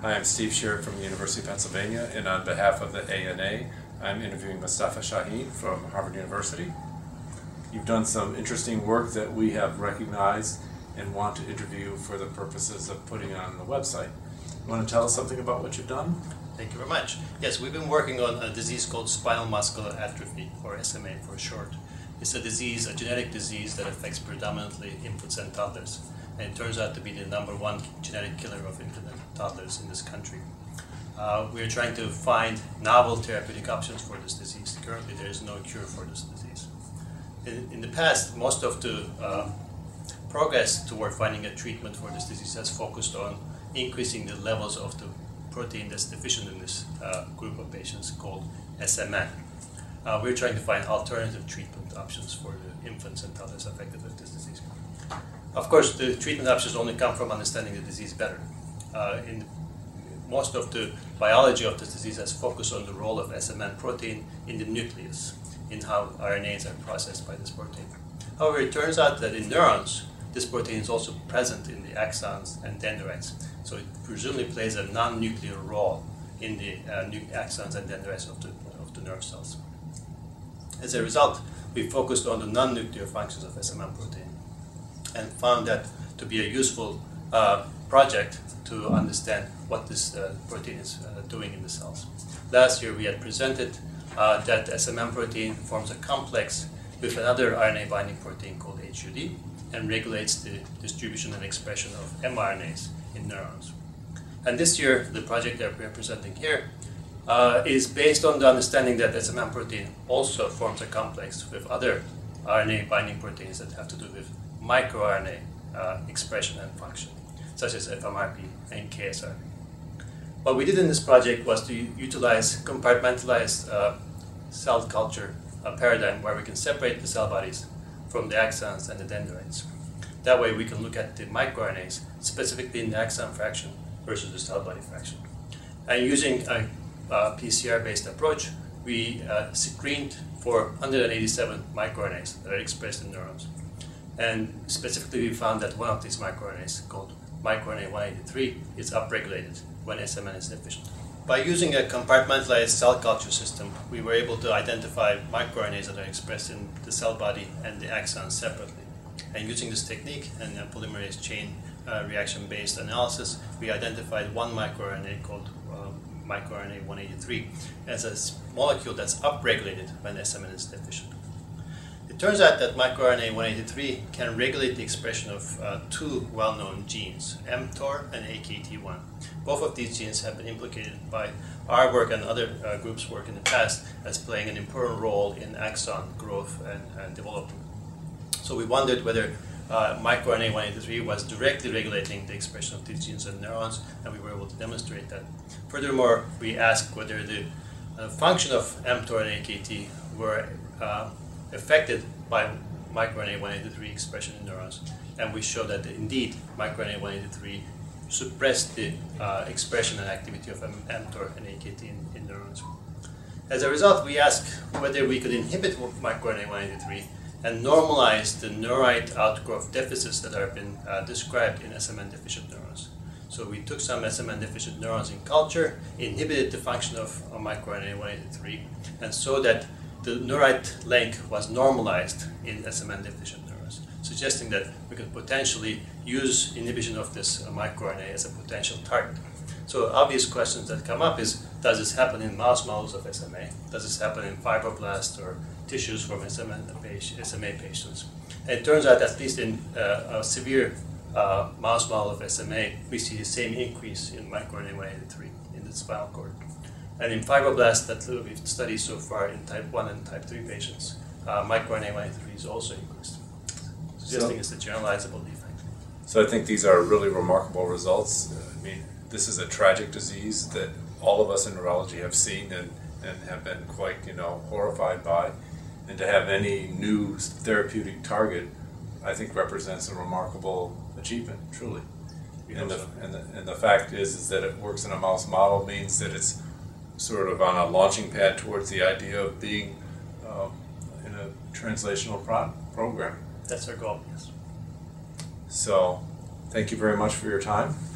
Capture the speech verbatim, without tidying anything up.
Hi, I'm Steve Scherer from the University of Pennsylvania, and on behalf of the A N A, I'm interviewing Mustafa Sahin from Harvard University. You've done some interesting work that we have recognized and want to interview for the purposes of putting on the website. You want to tell us something about what you've done? Thank you very much. Yes, we've been working on a disease called spinal muscular atrophy, or S M A for short. It's a disease, a genetic disease that affects predominantly infants and toddlers. And it turns out to be the number one genetic killer of infants and toddlers in this country. Uh, we're trying to find novel therapeutic options for this disease. Currently, there is no cure for this disease. In, in the past, most of the uh, progress toward finding a treatment for this disease has focused on increasing the levels of the protein that's deficient in this uh, group of patients called S M N. Uh, we're trying to find alternative treatment options for the infants and toddlers affected with this disease. Of course, the treatment options only come from understanding the disease better. Uh, in most of the biology of this disease has focused on the role of S M N protein in the nucleus, in how R N As are processed by this protein. However, it turns out that in neurons, this protein is also present in the axons and dendrites, so it presumably plays a non-nuclear role in the uh, axons and dendrites of the, of the nerve cells. As a result, we focused on the non-nuclear functions of S M N protein and found that to be a useful uh, project to understand what this uh, protein is uh, doing in the cells. Last year we had presented uh, that S M N protein forms a complex with another R N A binding protein called H U D and regulates the distribution and expression of m R N As in neurons. And this year the project that we are presenting here uh, is based on the understanding that S M N protein also forms a complex with other R N A binding proteins that have to do with microRNA uh, expression and function, such as F M R P and K S R P. What we did in this project was to utilize compartmentalized uh, cell culture uh, paradigm where we can separate the cell bodies from the axons and the dendrites. That way we can look at the microRNAs, specifically in the axon fraction versus the cell body fraction. And using a, a P C R-based approach, we uh, screened for one hundred eighty-seven microRNAs that are expressed in neurons. And specifically, we found that one of these microRNAs, called microRNA one eighty-three, is upregulated when S M N is deficient. By using a compartmentalized cell culture system, we were able to identify microRNAs that are expressed in the cell body and the axons separately. And using this technique and a polymerase chain uh, reaction-based analysis, we identified one microRNA called uh, microRNA one eighty-three as a molecule that's upregulated when S M N is deficient. It turns out that microRNA one eighty-three can regulate the expression of uh, two well-known genes, m TOR and A K T one. Both of these genes have been implicated by our work and other uh, groups' work in the past as playing an important role in axon growth and, and development. So we wondered whether uh, microRNA one eighty-three was directly regulating the expression of these genes in neurons, and we were able to demonstrate that. Furthermore, we asked whether the uh, function of m TOR and A K T were uh, affected by microRNA one eighty-three expression in neurons, and we show that indeed microRNA one eighty-three suppressed the uh, expression and activity of m TOR and A K T in, in neurons. As a result, we asked whether we could inhibit microRNA one eighty-three and normalize the neurite outgrowth deficits that have been uh, described in S M N deficient neurons. So we took some S M N deficient neurons in culture, inhibited the function of uh, microRNA one eighty-three, and so that the neurite length was normalized in S M N deficient neurons, suggesting that we could potentially use inhibition of this microRNA as a potential target. So obvious questions that come up is, does this happen in mouse models of S M A? Does this happen in fibroblasts or tissues from S M A patients? And it turns out that at least in uh, a severe uh, mouse model of S M A, we see the same increase in microRNA one eighty-three in the spinal cord. And in fibroblasts that we've studied so far in type one and type three patients, uh, microRNA one eighty-three is also increased, suggesting so, it's a generalizable defect. So I think these are really remarkable results. I mean, this is a tragic disease that all of us in neurology have seen and, and have been quite, you know, horrified by. And to have any new therapeutic target, I think, represents a remarkable achievement, truly. And the, and, the, and the fact is, is that it works in a mouse model means that it's sort of on a launching pad towards the idea of being um, in a translational pro program. That's our goal, yes. So, thank you very much for your time.